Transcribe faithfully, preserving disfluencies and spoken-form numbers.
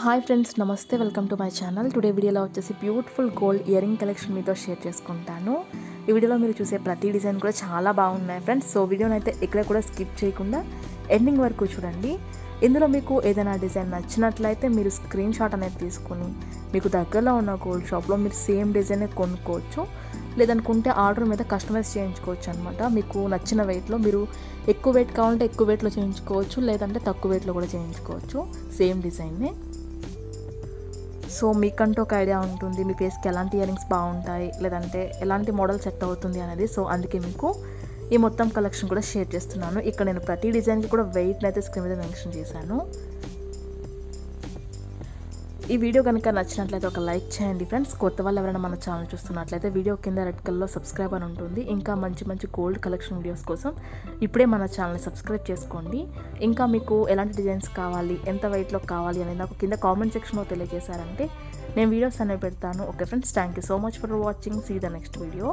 Hi friends, Namaste, welcome to my channel. Today video lo vachesi beautiful gold earring collection meeto share chestunnanu. Ee video lo meeru chuse prati design kuda chaala baagunnayi friends. So video ni aithe ikkada kuda skip cheyakunda ending varaku chudandi. ఇందులో మీకు ఏదైనా design నచ్చినట్లయితే మీరు screen shot అనేది తీసుకొని మీకు దగ్గరలో ఉన్న గోల్డ్ షాప్లో మీరు సేమ్ డిజైన్ కొనుక్కోవచ్చు, లేదనుకుంటే ఆర్డర్ మీద కస్టమైజ్ చేయించుకోవచ్చు అన్నమాట. మీకు నచ్చిన వెయిట్లో మీరు ఎక్కువ వెయిట్ కావాలంటే ఎక్కువ వెయిట్లో చేయించుకోవచ్చు, లేదంటే తక్కువ వెయిట్లో కూడా చేయించుకోవచ్చు సేమ్ డిజైన్నే. సో మీకంటే ఒక ఐడియా ఉంటుంది మీ ఫేస్కి ఎలాంటి ఇయరింగ్స్ బాగుంటాయి, లేదంటే ఎలాంటి మోడల్ సెట్ అవుతుంది అనేది. సో అందుకే మీకు ఈ మొత్తం కలెక్షన్ కూడా షేర్ చేస్తున్నాను. ఇక్కడ నేను ప్రతి డిజైన్కి కూడా వెయిట్ని అయితే స్క్రీన్ మీద మెన్షన్ చేశాను. ఈ వీడియో కనుక నచ్చినట్లయితే ఒక లైక్ చేయండి ఫ్రెండ్స్. కొత్త వాళ్ళు ఎవరైనా మన ఛానల్ చూస్తున్నట్లయితే వీడియో కింద రెడ్ కలర్లో సబ్స్క్రైబ్ అని ఉంటుంది. ఇంకా మంచి మంచి గోల్డ్ కలెక్షన్ వీడియోస్ కోసం ఇప్పుడే మన ఛానల్ని సబ్స్క్రైబ్ చేసుకోండి. ఇంకా మీకు ఎలాంటి డిజైన్స్ కావాలి, ఎంత వెయిట్లో కావాలి అనేది నాకు కింద కామెంట్ సెక్షన్లో తెలియజేశారంటే నేను వీడియోస్ అనేవి పెడతాను. Okay friends, thank you so much for watching. See the next video.